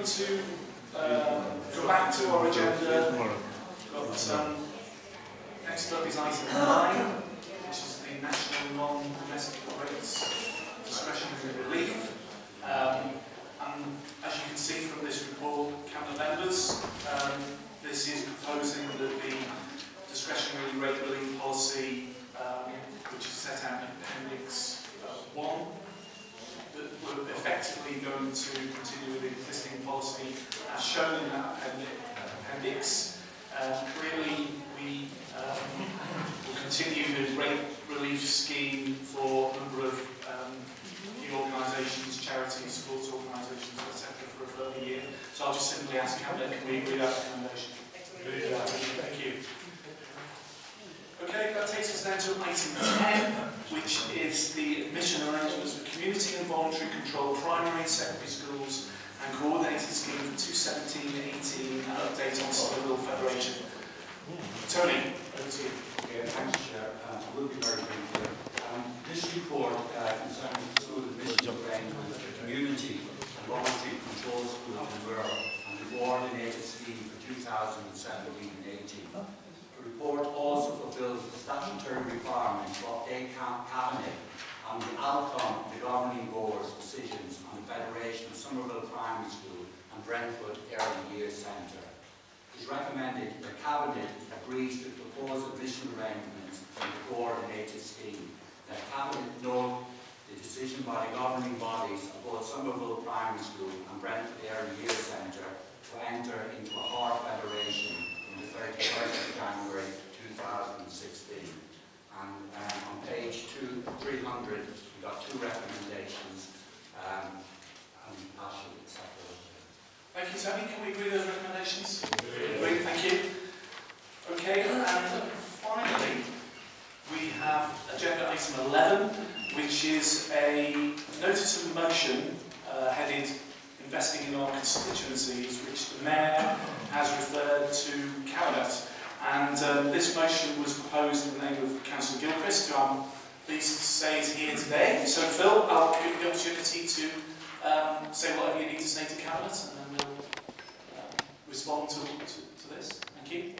going to go back to our agenda. Got next up is item 9, which is the National Non-Domestic Rates Discretionary Relief. And as you can see from this report, Cabinet members, this is proposing that the discretionary rate relief policy, which is set out in Appendix 1, that we're effectively going to continue with the existing policy as shown in that appendix. Clearly, we will continue the rate relief scheme for a number of new organisations, charities, sports organisations, etc. for a further year. So I'll just simply ask Cabinet, can we agree that recommendation? Thank you. Okay, that takes us down to item 10, which is the admission arrangements for community and voluntary controlled primary and secondary schools and coordinated scheme for 2017-18 and update on Somerville Federation. Tony, over to you. Okay, thanks, Chair. We'll be very brief. This report concerns the school admission arrangements for community and voluntary controlled schools in the world and the coordinated scheme for 2017-18. The report also fulfils the statutory requirement to update Cabinet on the outcome of the Governing Board's decisions on the Federation of Somerville Primary School and Brentford Early Years Centre. It is recommended that Cabinet agrees to propose admission arrangements for the coordinated scheme, that Cabinet note the decision by the governing bodies of both Somerville Primary School and Brentford Early Years Centre to enter into a hard federation the 31st of January 2016. And on page 300, we've got two recommendations. I shall accept those. Thank you, Tony. Can we agree those recommendations? Agree, thank you. Okay, and finally, we have agenda item 11, which is a notice of motion headed Investing in our Constituencies, which the Mayor has referred to Cabinet. And this motion was proposed in the name of Councillor Gilchrist, who I'm pleased to say is here today. So Phil, I'll give you the opportunity to say whatever you need to say to Cabinet, and then we'll respond to this. Thank you.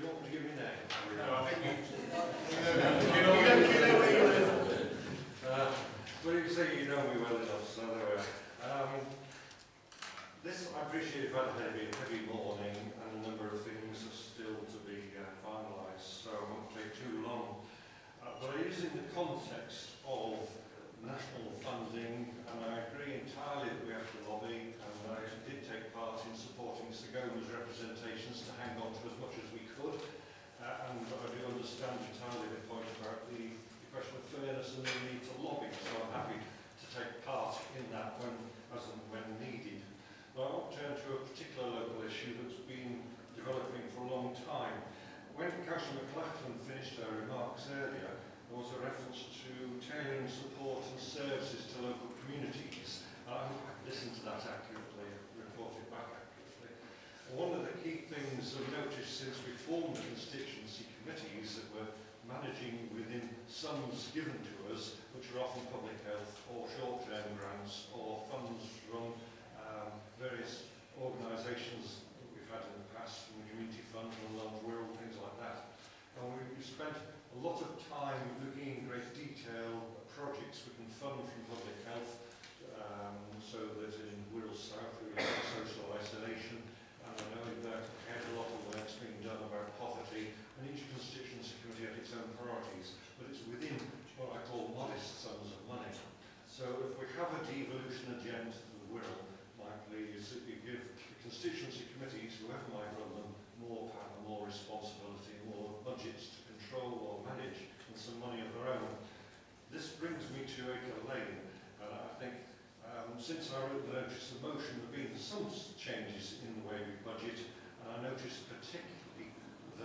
You want to give me a name? No, I think you know where you live. Well, you say you know me well enough, so anyway. This, I appreciate, had a heavy morning and a number of things are still to be finalised, so I won't take too long. But it is in the context of national funding, and I agree entirely that we have to lobby, and I did take part in supporting Segoma's representations to hang on to as much as we could, and I do understand entirely the point about the question of fairness and the need to lobby, so I'm happy to take part in that when needed. Now I want to turn to a particular local issue that's been developing for a long time. When Councillor McLaughlin finished her remarks earlier, there was a reference to tailoring support and services to local communities. I hope I can listen to that accurately, report it back accurately. And one of the key things I've noticed since we formed the constituency committees that were managing within sums given to us, which are often public health or short-term grants or funds from various organisations that we've had in the past, from the Community Fund and the Land World, things like that. And we spent a lot of time looking in great detail at projects we can fund from public health, so that in Wirral South we have social isolation, and I know that I had a lot of work's been done about poverty, and each constituency committee had its own priorities, but it's within what I call modest sums of money. So if we have a devolution agenda to the will, my plea is that we give the constituency committees, whoever might run them, more power, more responsibility, more budgets to control or manage, and some money of their own. This brings me to Eco Lane, and I think since I wrote the notice of motion, there have been some changes in the way we budget, and I noticed particularly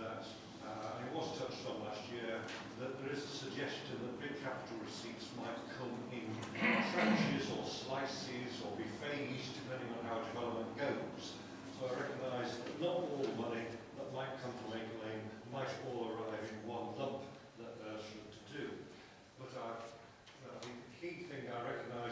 that it was touched on last year that there is a suggestion that big capital receipts might come in tranches or slices or be phased depending on how development goes. So I recognise that not all the money that might come from Eagle Lane might all arrive in one lump that there's to do. But I think the key thing I recognise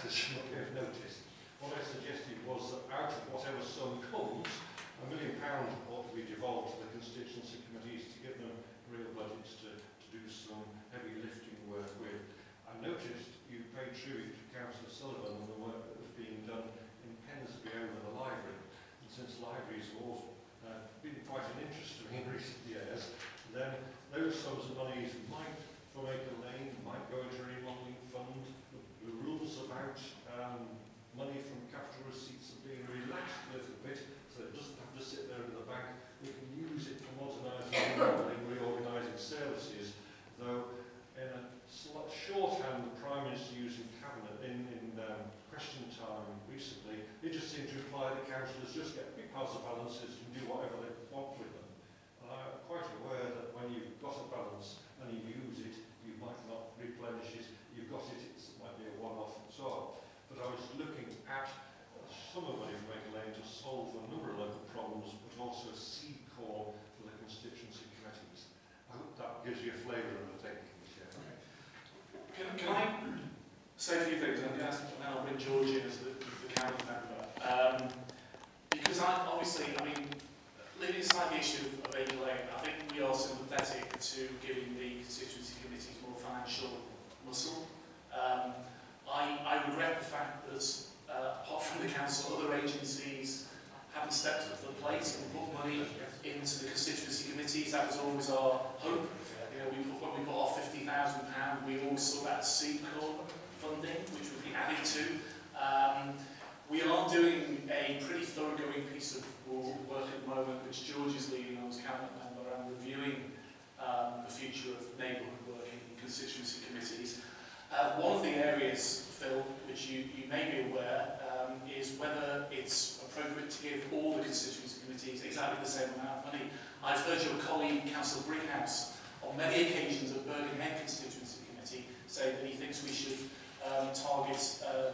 factors you might have noticed. What I suggested was that out of whatever sum comes, £1 million ought to be devolved to the constituency committees to give them real budgets to do some heavy lifting work with. I noticed you paid tribute to Councillor Sullivan and the work that was being done in Pennsby over the library. And since libraries have always been quite an interest to me in recent years, then those sums of monies might, from Eco Lane, might go into a remodelling fund. The rules about money from capital receipts are being relaxed a little bit, so it doesn't have to sit there in the bank. We can use it to modernise and reorganising services, though in a shorthand the Prime Minister used in Cabinet in question time recently, it just seemed to imply that councillors just get big piles of balances and do whatever they want with them. And I'm quite aware that when you've got a balance and you use it, you might not replenish it, you've got it, it might be a one-off and so on. But I was looking at some of money from Eco Lane to solve a number of local problems, but also a seed call for the constituency committees. I hope that gives you a flavour of the thinking. Yeah. Can I say a few things? I'm going to ask now bring George in as the council member. Because obviously, leaving aside the issue of Eco Lane, I think we are sympathetic to giving the constituency committees more financial muscle. I regret the fact that, apart from the council, other agencies haven't stepped up to the plate and put money into the constituency committees. That was always our hope. You know, when we put our £50,000, we always saw that seed call funding, which would be added to. We are doing a pretty thoroughgoing piece of work at the moment, which George is leading on as cabinet member, and reviewing the future of neighbourhood work in constituency committees. One of the areas, Phil, which you may be aware, is whether it's appropriate to give all the constituency committees exactly the same amount of money. I've heard your colleague, Councillor Brighouse, on many occasions at Birmingham End Constituency Committee say that he thinks we should target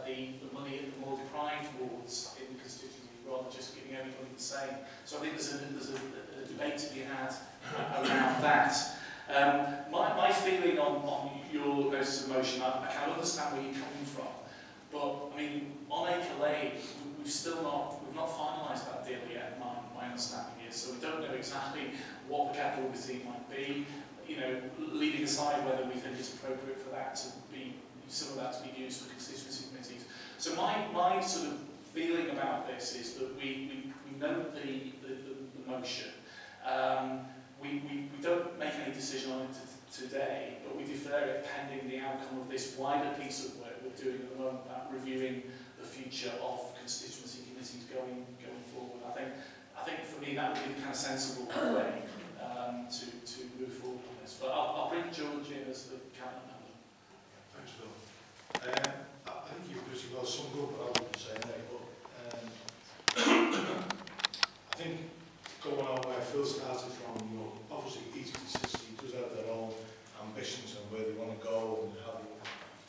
the money at the more deprived wards in the constituency rather than just giving everybody the same. So I think there's a debate to be had around that. My feeling on your notice of motion, I can understand where you're coming from, but I mean, on Eco Lane, we've not finalised that deal yet. My understanding is, so we don't know exactly what the capital receipt might be. You know, leaving aside whether we think it's appropriate for that to be some of that to be used for constituency committees. So my sort of feeling about this is that we note the motion. We don't make any decision on it today, but we defer it pending the outcome of this wider piece of work we're doing at the moment about reviewing the future of constituency committees going forward. I think for me that would be the kind of sensible way to move forward on this. But I'll bring George in as the cabinet member. Thanks, Bill. I think you've pretty well summed up what I wouldn't say there, but I think going on where Phil started from, you know, obviously each constituency does have their own ambitions and where they want to go and how they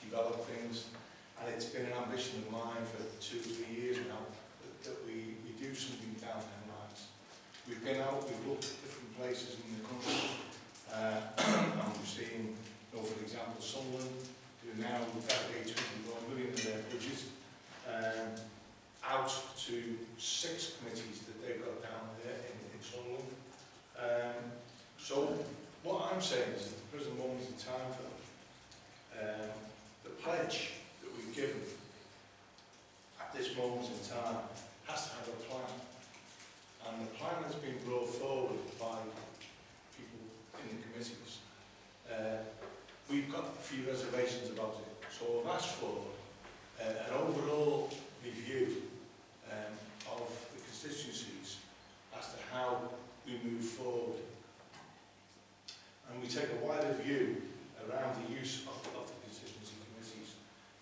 develop things. And it's been an ambition of mine for 2 or 3 years now that we do something down our lives. We've been out, we've looked at different places in the country, and we've seen, you know, for example, Sunderland, who now dedicate £24 million of their budget out to 6 committees that they've got down there in Sunderland. So what I'm saying is, at the present moment in time, for the pledge that we've given at this moment in time has to have a plan, and the plan has been brought forward by people in the committees. We've got a few reservations about it, so I've asked for an overall review of the constituencies as to how we move forward, and we take a wider view around the use of the constituency committees.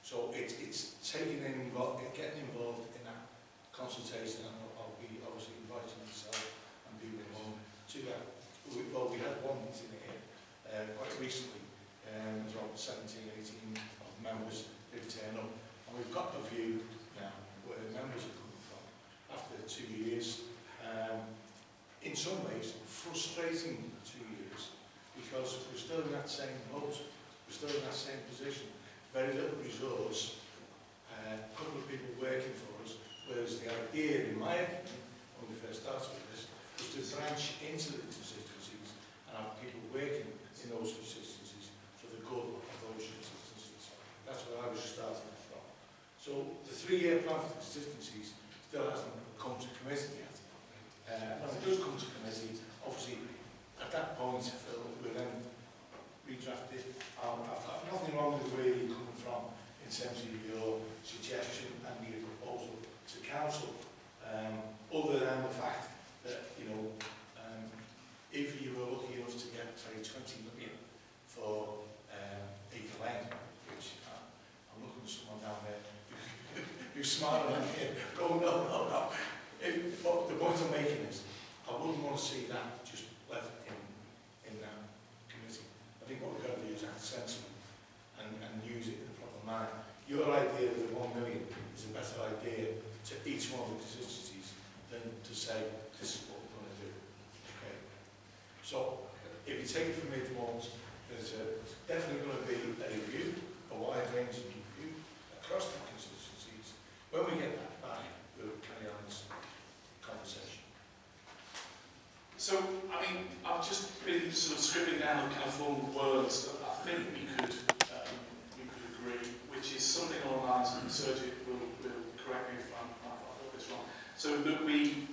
So it's taking involved, getting involved in that consultation, and I'll be obviously inviting myself and people along to that. Well, we had one meeting here quite recently, around 17 or 18 of members did turn up, and we've got a view now where the members are coming from after 2 years. In some ways, frustrating 2 years, because we're still in that same boat, we're still in that same position. Very little resource a couple of people working for us, whereas the idea, in my opinion, when we first started with this, was to branch into the constituencies and have people working in those constituencies for the good of those constituencies. That's what I was starting from. So the three-year plan for the constituencies still hasn't come to committee yet. When it does come to committee, obviously, at that point, we'll then redraft it. I've nothing wrong with where you're coming from in terms of your suggestion and your proposal to council, other than the fact that, you know, if you were lucky enough to get, say, 20 million for Eagle End, which I'm looking at someone down there who's smarter than me, go, no. But the point I'm making is, I wouldn't want to see that just left in that committee. I think what we've got to do is act sensibly and use it in the proper manner. Your idea of the 1 million is a better idea to each one of the constituencies than to say, this is what we're going to do. Okay. So, if you take it from me at once, there's definitely going to be a review, a wide range of review across the constituencies. When we get that back, we'll carry on this conversation. So, I mean, I've just been sort of scribbling down kind of formal words that I think we could agree, which is something along the lines of, Sergio will correct me if I've got this wrong, so that we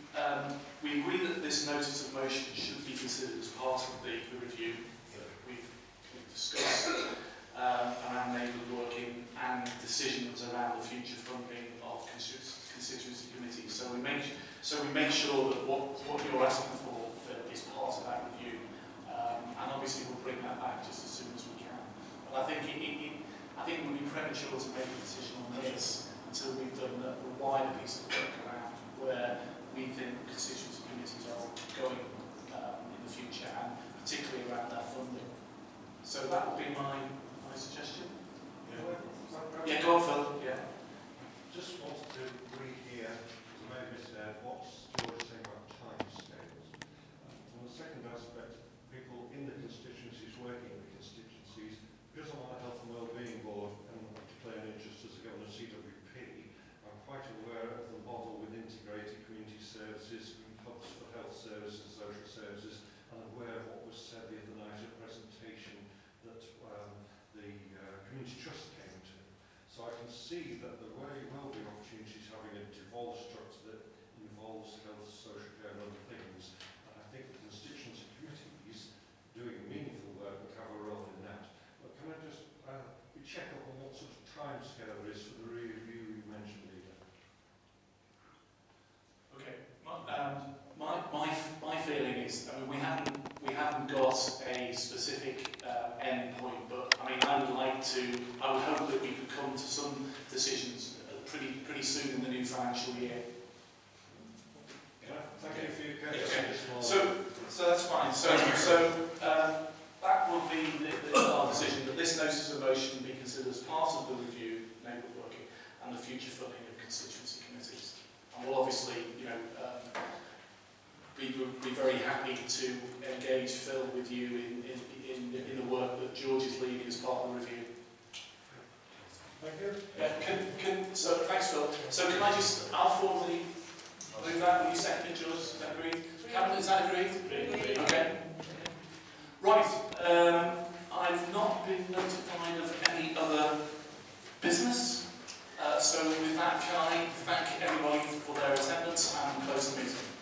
agree that this notice of motion should be considered as part of the review that we've discussed around neighbourhood working and decisions around the future funding of constituency committees. So we make sure that what you're asking for is part of that review, and obviously we'll bring that back just as soon as we can. But I think it would be premature to make a decision on this until we've done the wider piece of work around where we think constituency committees are going in the future, and particularly around their funding. So that would be my suggestion. Yeah, go on, Phil. Yeah. Just want to rehear, because maybe Mr. Ed, what's your saying about time scales? On the second aspect, people in the constituencies, working in the constituencies, because I'm on a health and wellbeing board and I play an interest as a governor of CWP, I'm quite aware of the model with integrated community services, hubs for health services, social services, and aware of what was said the other night at a presentation that the community trust came to. So I can see that there very well be opportunities having a devolved structure that involves health, social care and other things. And I think the constituency committees doing meaningful work would have a role in that. But can I just check up on what sort of time scale there is for the review you mentioned, Leader? Okay. My feeling is, I mean, we haven't got a specific end point, but I mean, I would hope that we could come to some decisions pretty soon in the new financial year. Yeah. Thank you for your question. Okay. So that's fine. So that would be our decision that this notice of motion be considered as part of the review, neighbourhood working, and the future funding of constituency committees. And we'll obviously, you know, we would be very happy to engage Phil with you in the work that George is leading as part of the review. Thank you. Yeah, so thanks, Phil. So can I just, I'll formally move that, will you second it, George? Is that agreed? Cabinet, is that agreed? Agreed. Okay. Right, I've not been notified of any other business, so with that, can I thank everybody for their attendance and close the meeting.